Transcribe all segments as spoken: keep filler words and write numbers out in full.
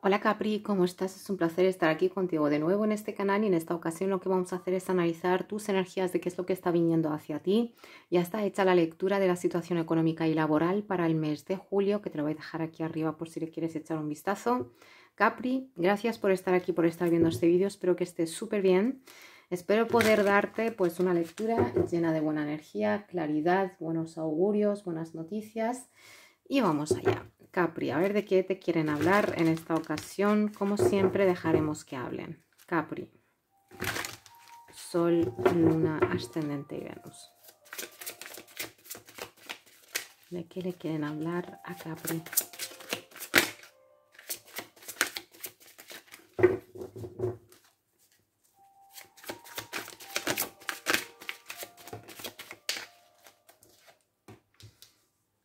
Hola Capri, ¿cómo estás? Es un placer estar aquí contigo de nuevo en este canal, y en esta ocasión lo que vamos a hacer es analizar tus energías de qué es lo que está viniendo hacia ti. Ya está hecha la lectura de la situación económica y laboral para el mes de julio, que te lo voy a dejar aquí arriba por si le quieres echar un vistazo. Capri, gracias por estar aquí, por estar viendo este vídeo, espero que estés súper bien. Espero poder darte pues una lectura llena de buena energía, claridad, buenos augurios, buenas noticias. Y vamos allá, Capri, a ver de qué te quieren hablar en esta ocasión. Como siempre, dejaremos que hablen. Capri, Sol, Luna, Ascendente y Venus. ¿De qué le quieren hablar a Capri?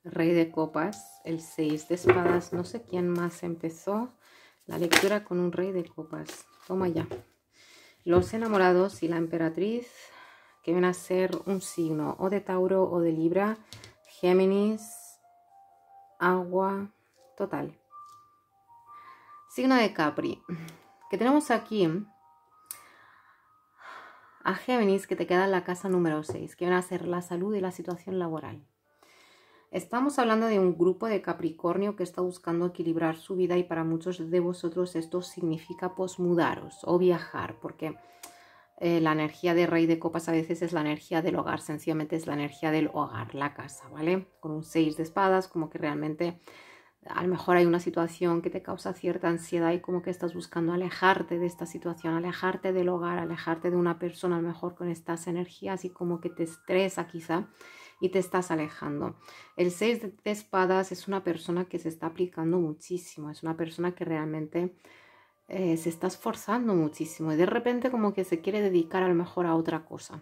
Rey de copas, el seis de espadas, no sé quién más empezó la lectura con un rey de copas. Toma ya. Los enamorados y la emperatriz, que viene a ser un signo o de Tauro o de Libra, Géminis, agua, total. Signo de Capri, que tenemos aquí a Géminis, que te queda en la casa número seis, que viene a ser la salud y la situación laboral. Estamos hablando de un grupo de Capricornio que está buscando equilibrar su vida, y para muchos de vosotros esto significa pues mudaros o viajar, porque eh, la energía de Rey de Copas a veces es la energía del hogar, sencillamente es la energía del hogar, la casa, ¿vale? Con un seis de espadas, como que realmente a lo mejor hay una situación que te causa cierta ansiedad y como que estás buscando alejarte de esta situación, alejarte del hogar, alejarte de una persona, a lo mejor con estas energías, y como que te estresa quizá. Y te estás alejando. El seis de espadas es una persona que se está aplicando muchísimo. Es una persona que realmente eh, se está esforzando muchísimo. Y de repente como que se quiere dedicar a lo mejor a otra cosa.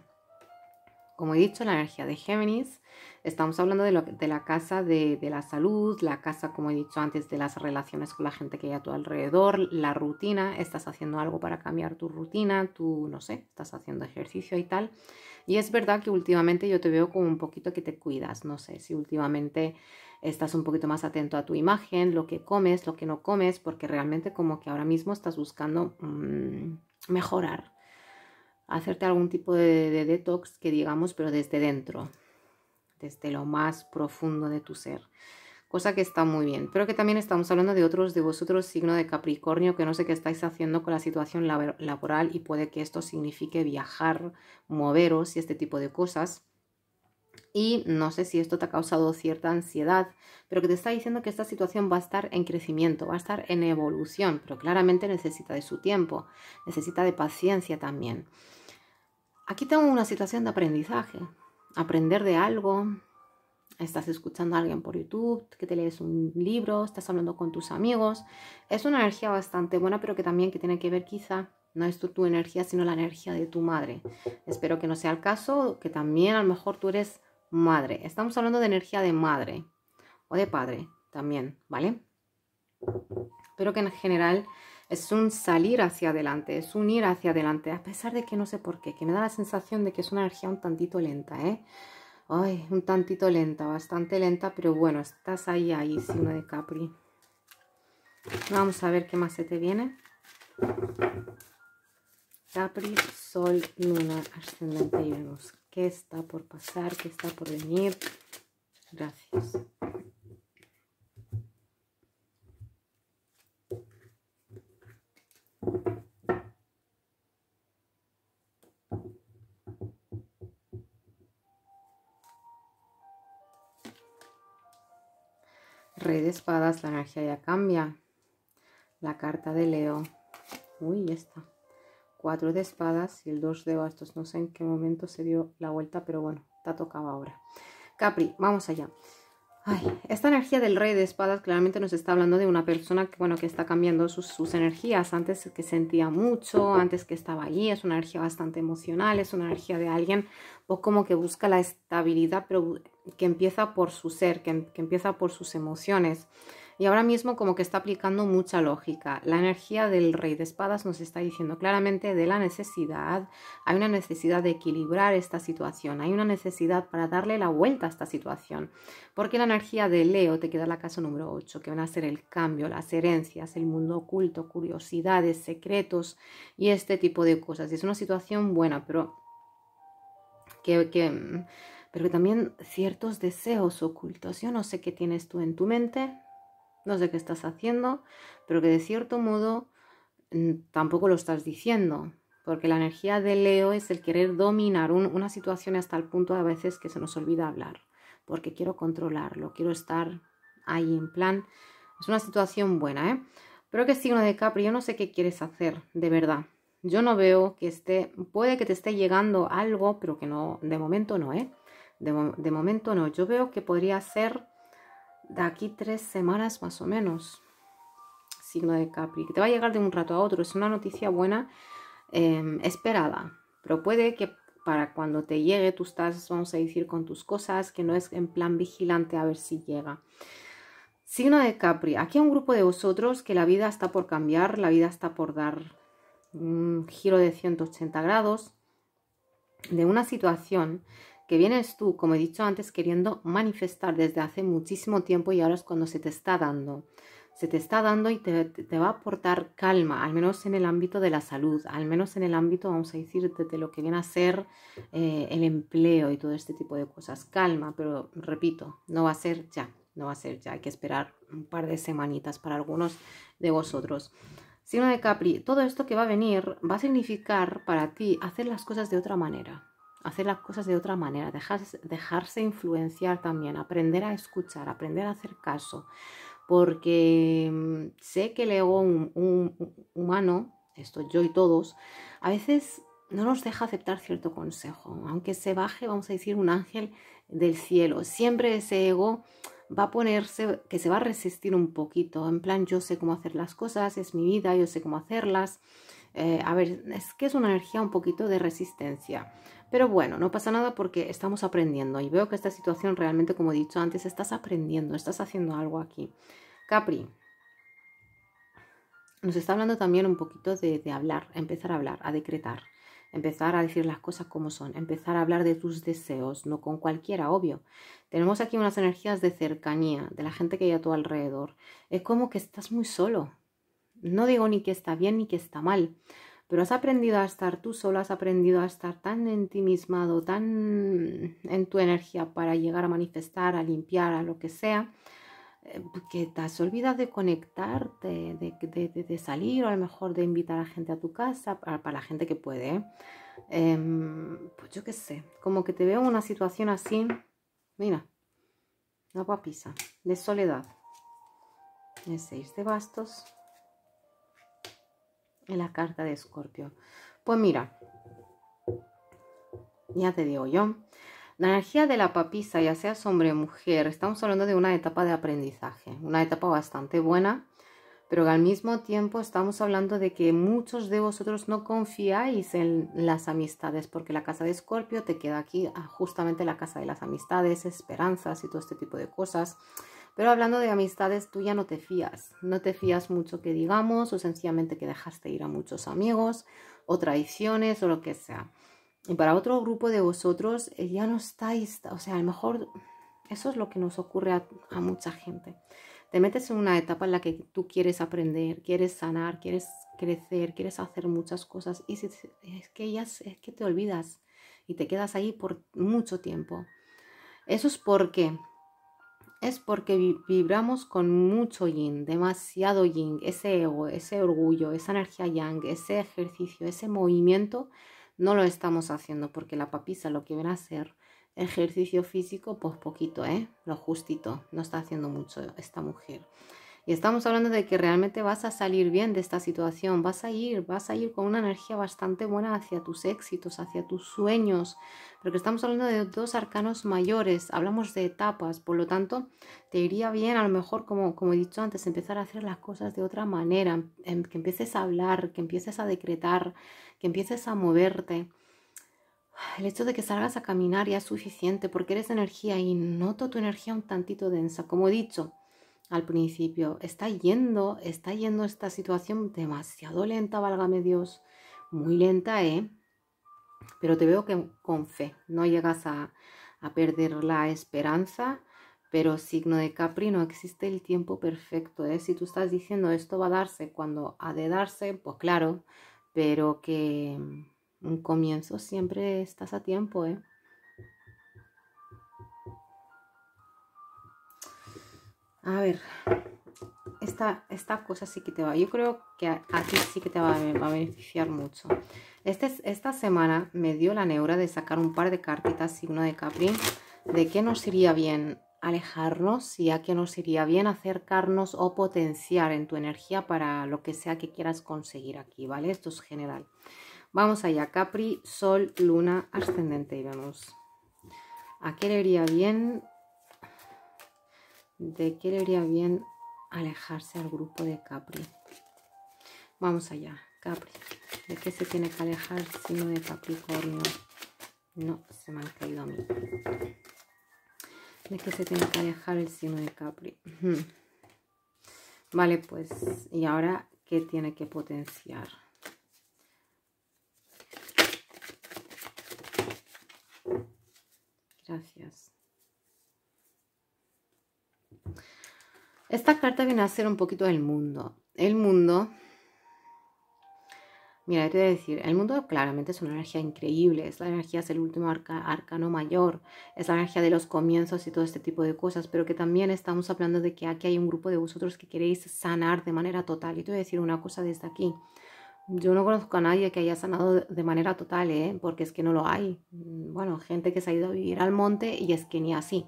Como he dicho, la energía de Géminis. Estamos hablando de, lo, de la casa de, de la salud. La casa, como he dicho antes, de las relaciones con la gente que hay a tu alrededor. La rutina. Estás haciendo algo para cambiar tu rutina. Tú, no sé, estás haciendo ejercicio y tal. Y es verdad que últimamente yo te veo como un poquito que te cuidas, no sé, si últimamente estás un poquito más atento a tu imagen, lo que comes, lo que no comes, porque realmente como que ahora mismo estás buscando mmm, mejorar, hacerte algún tipo de, de detox, que digamos, pero desde dentro, desde lo más profundo de tu ser. Cosa que está muy bien, pero que también estamos hablando de otros de vosotros, signo de Capricornio, que no sé qué estáis haciendo con la situación lab- laboral, y puede que esto signifique viajar, moveros y este tipo de cosas. Y no sé si esto te ha causado cierta ansiedad, pero que te está diciendo que esta situación va a estar en crecimiento, va a estar en evolución, pero claramente necesita de su tiempo, necesita de paciencia también. Aquí tengo una situación de aprendizaje, aprender de algo. Estás escuchando a alguien por YouTube, que te lees un libro, estás hablando con tus amigos. Es una energía bastante buena, pero que también que tiene que ver quizá, no es tu, tu energía, sino la energía de tu madre. Espero que no sea el caso, que también a lo mejor tú eres madre. Estamos hablando de energía de madre o de padre también, ¿vale? Pero que en general es un salir hacia adelante, es un ir hacia adelante, a pesar de que no sé por qué, que me da la sensación de que es una energía un tantito lenta, ¿eh? Ay, un tantito lenta, bastante lenta, pero bueno, estás ahí, ahí, signo de Capri. Vamos a ver qué más se te viene. Capri, Sol, Luna, Ascendente y Venus. ¿Qué está por pasar? ¿Qué está por venir? Gracias. Rey de espadas, la energía ya cambia. La carta de Leo. Uy, ya está. Cuatro de espadas y el dos de bastos. No sé en qué momento se dio la vuelta, pero bueno, te tocaba ahora. Capri, vamos allá. Ay, esta energía del rey de espadas claramente nos está hablando de una persona que, bueno, que está cambiando sus, sus energías. Antes que sentía mucho, antes que estaba allí, es una energía bastante emocional, es una energía de alguien pues como que busca la estabilidad, pero que empieza por su ser, que, que empieza por sus emociones. Y ahora mismo como que está aplicando mucha lógica. La energía del Rey de Espadas nos está diciendo claramente de la necesidad. Hay una necesidad de equilibrar esta situación. Hay una necesidad para darle la vuelta a esta situación. Porque la energía de Leo te queda la casa número ocho, que van a ser el cambio, las herencias, el mundo oculto, curiosidades, secretos y este tipo de cosas. Es una situación buena, pero que... que pero también ciertos deseos ocultos. Yo no sé qué tienes tú en tu mente, no sé qué estás haciendo, pero que de cierto modo tampoco lo estás diciendo, porque la energía de Leo es el querer dominar un, una situación hasta el punto a veces que se nos olvida hablar, porque quiero controlarlo, quiero estar ahí en plan. Es una situación buena, ¿eh? Pero que signo de Capri, yo no sé qué quieres hacer, de verdad. Yo no veo que esté, puede que te esté llegando algo, pero que no, de momento no, ¿eh? De, de momento no, yo veo que podría ser de aquí tres semanas más o menos, signo de Capri, que te va a llegar de un rato a otro, es una noticia buena, eh, esperada, pero puede que para cuando te llegue tú estás, vamos a decir, con tus cosas, que no es en plan vigilante a ver si llega. Signo de Capri, aquí hay un grupo de vosotros que la vida está por cambiar, la vida está por dar un giro de ciento ochenta grados de una situación que vienes tú, como he dicho antes, queriendo manifestar desde hace muchísimo tiempo y ahora es cuando se te está dando. Se te está dando y te, te va a aportar calma, al menos en el ámbito de la salud, al menos en el ámbito, vamos a decir, de, de lo que viene a ser eh, el empleo y todo este tipo de cosas. Calma, pero repito, no va a ser ya, no va a ser ya. Hay que esperar un par de semanitas para algunos de vosotros. Signo de Capri, todo esto que va a venir va a significar para ti hacer las cosas de otra manera. Hacer las cosas de otra manera, dejarse, dejarse influenciar también, aprender a escuchar, aprender a hacer caso, porque sé que el ego un, un, un humano, esto yo y todos, a veces no nos deja aceptar cierto consejo, aunque se baje, vamos a decir, un ángel del cielo, siempre ese ego va a ponerse, que se va a resistir un poquito, en plan yo sé cómo hacer las cosas, es mi vida, yo sé cómo hacerlas. Eh, a ver, es que es una energía un poquito de resistencia, pero bueno, no pasa nada porque estamos aprendiendo y veo que esta situación realmente, como he dicho antes, estás aprendiendo, estás haciendo algo aquí. Capri, nos está hablando también un poquito de, de hablar, empezar a hablar, a decretar, empezar a decir las cosas como son, empezar a hablar de tus deseos, no con cualquiera, obvio. Tenemos aquí unas energías de cercanía, de la gente que hay a tu alrededor. Es como que estás muy solo. No digo ni que está bien ni que está mal, pero has aprendido a estar tú solo, has aprendido a estar tan ensimismado, tan en tu energía para llegar a manifestar, a limpiar, a lo que sea, que te has olvidado de conectarte, de, de, de, de salir o a lo mejor de invitar a gente a tu casa, para, para la gente que puede, ¿eh? Eh, pues yo qué sé, como que te veo en una situación así, mira, una papisa, de soledad, el seis de bastos. En la carta de Escorpio, pues mira, ya te digo yo, la energía de la papisa, ya sea hombre o mujer, estamos hablando de una etapa de aprendizaje, una etapa bastante buena, pero que al mismo tiempo estamos hablando de que muchos de vosotros no confiáis en las amistades, porque la casa de Escorpio te queda aquí justamente la casa de las amistades, esperanzas y todo este tipo de cosas. Pero hablando de amistades, tú ya no te fías, no te fías mucho que digamos, o sencillamente que dejaste ir a muchos amigos, o traiciones, o lo que sea. Y para otro grupo de vosotros eh, ya no estáis, o sea, a lo mejor eso es lo que nos ocurre a, a mucha gente. Te metes en una etapa en la que tú quieres aprender, quieres sanar, quieres crecer, quieres hacer muchas cosas, y si, es, que ya, es que te olvidas, y te quedas ahí por mucho tiempo. Eso es porque... Es porque vibramos con mucho yin, demasiado yin, ese ego, ese orgullo, esa energía yang, ese ejercicio, ese movimiento, no lo estamos haciendo porque la papisa lo que viene a hacer ejercicio físico, pues poquito, ¿eh? Lo justito, no está haciendo mucho esta mujer. Y estamos hablando de que realmente vas a salir bien de esta situación, vas a ir, vas a ir con una energía bastante buena hacia tus éxitos, hacia tus sueños, porque estamos hablando de dos arcanos mayores, hablamos de etapas, por lo tanto te iría bien a lo mejor, como, como he dicho antes, empezar a hacer las cosas de otra manera, que empieces a hablar, que empieces a decretar, que empieces a moverte. El hecho de que salgas a caminar ya es suficiente porque eres energía y noto tu energía un tantito densa, como he dicho, al principio. Está yendo, está yendo esta situación demasiado lenta, válgame Dios. Muy lenta, ¿eh? Pero te veo que con fe. No llegas a, a perder la esperanza. Pero signo de Capri, no existe el tiempo perfecto, ¿eh? Si tú estás diciendo esto va a darse cuando ha de darse, pues claro. Pero que un comienzo siempre estás a tiempo, ¿eh? A ver, esta, esta cosa sí que te va. Yo creo que a, a ti sí que te va, va a beneficiar mucho. Este, esta semana me dio la neura de sacar un par de cartitas, signo de Capri, de qué nos iría bien alejarnos y a qué nos iría bien acercarnos o potenciar en tu energía para lo que sea que quieras conseguir aquí, ¿vale? Esto es general. Vamos allá, Capri, Sol, Luna, Ascendente, y vemos a qué le iría bien... ¿De qué le iría bien alejarse al grupo de Capri? Vamos allá, Capri. ¿De qué se tiene que alejar sino de Capricornio? No, se me han caído a mí. ¿De qué se tiene que alejar el signo de Capri? Vale, pues, ¿y ahora qué tiene que potenciar? Gracias. Esta carta viene a ser un poquito el mundo. El mundo, mira, te voy a decir, el mundo claramente es una energía increíble. Es la energía, es el último arca, arcano mayor. Es la energía de los comienzos y todo este tipo de cosas. Pero que también estamos hablando de que aquí hay un grupo de vosotros que queréis sanar de manera total. Y te voy a decir una cosa desde aquí. Yo no conozco a nadie que haya sanado de manera total, ¿eh? Porque es que no lo hay. Bueno, gente que se ha ido a vivir al monte y es que ni así.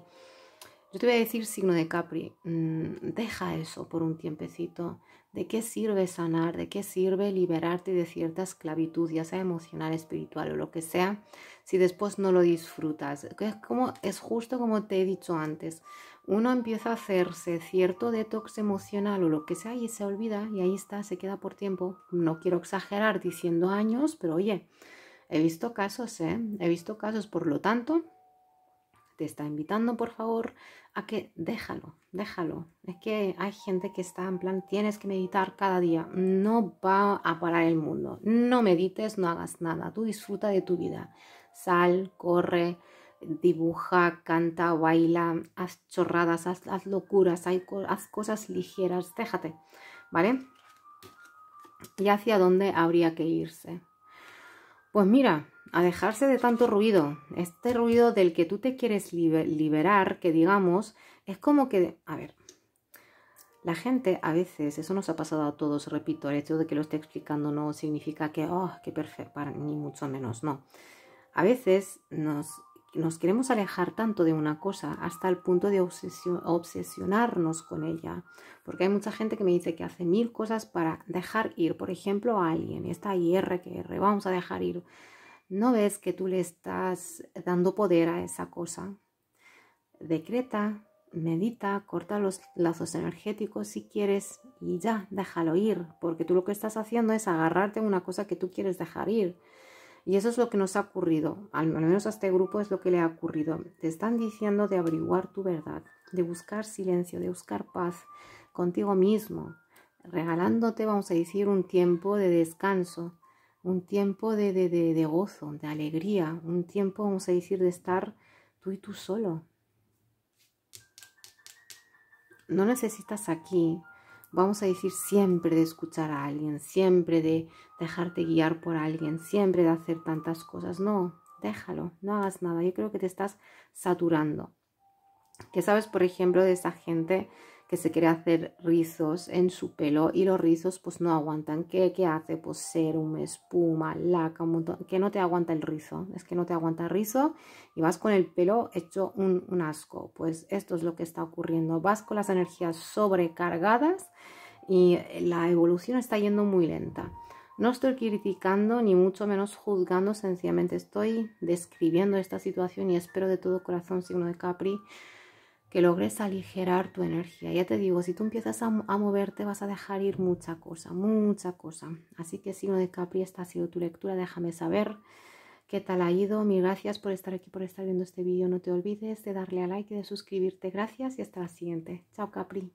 Yo te voy a decir, signo de Capri, deja eso por un tiempecito. ¿De qué sirve sanar? ¿De qué sirve liberarte de cierta esclavitud, ya sea emocional, espiritual o lo que sea, si después no lo disfrutas? Es, como, es justo como te he dicho antes. Uno empieza a hacerse cierto detox emocional o lo que sea y se olvida y ahí está, se queda por tiempo. No quiero exagerar diciendo años, pero oye, he visto casos, ¿eh? He visto casos, por lo tanto... Te está invitando, por favor, a que déjalo, déjalo. Es que hay gente que está en plan, tienes que meditar cada día. No va a parar el mundo. No medites, no hagas nada. Tú disfruta de tu vida. Sal, corre, dibuja, canta, baila, haz chorradas, haz, haz locuras, haz cosas ligeras. Déjate, ¿vale? ¿Y hacia dónde habría que irse? Pues mira... a dejarse de tanto ruido, este ruido del que tú te quieres liberar, que digamos, es como que, a ver, la gente a veces, eso nos ha pasado a todos, repito, el hecho de que lo esté explicando no significa que, oh, qué perfecto, ni mucho menos, no. A veces nos, nos queremos alejar tanto de una cosa hasta el punto de obsesion, obsesionarnos con ella, porque hay mucha gente que me dice que hace mil cosas para dejar ir, por ejemplo, a alguien, y está ahí R que R, vamos a dejar ir. ¿No ves que tú le estás dando poder a esa cosa? Decreta, medita, corta los lazos energéticos si quieres y ya, déjalo ir. Porque tú lo que estás haciendo es agarrarte a una cosa que tú quieres dejar ir. Y eso es lo que nos ha ocurrido, al menos a este grupo es lo que le ha ocurrido. Te están diciendo de averiguar tu verdad, de buscar silencio, de buscar paz contigo mismo. Regalándote, vamos a decir, un tiempo de descanso. Un tiempo de, de, de, de gozo, de alegría. Un tiempo, vamos a decir, de estar tú y tú solo. No necesitas aquí, vamos a decir, siempre de escuchar a alguien. Siempre de dejarte guiar por alguien. Siempre de hacer tantas cosas. No, déjalo, no hagas nada. Yo creo que te estás saturando. ¿Qué sabes, por ejemplo, de esa gente que se quiere hacer rizos en su pelo y los rizos pues no aguantan? ¿Qué, qué hace? Pues serum, espuma, laca, un montón, que no te aguanta el rizo, es que no te aguanta el rizo y vas con el pelo hecho un, un asco. Pues esto es lo que está ocurriendo, vas con las energías sobrecargadas y la evolución está yendo muy lenta. No estoy criticando ni mucho menos juzgando, sencillamente estoy describiendo esta situación y espero de todo corazón, signo de Capri, que logres aligerar tu energía. Ya te digo, si tú empiezas a, a moverte vas a dejar ir mucha cosa, mucha cosa. Así que, signo de Capri, esta ha sido tu lectura. Déjame saber qué tal ha ido. Mil gracias por estar aquí, por estar viendo este vídeo. No te olvides de darle a like y de suscribirte. Gracias y hasta la siguiente. Chao, Capri.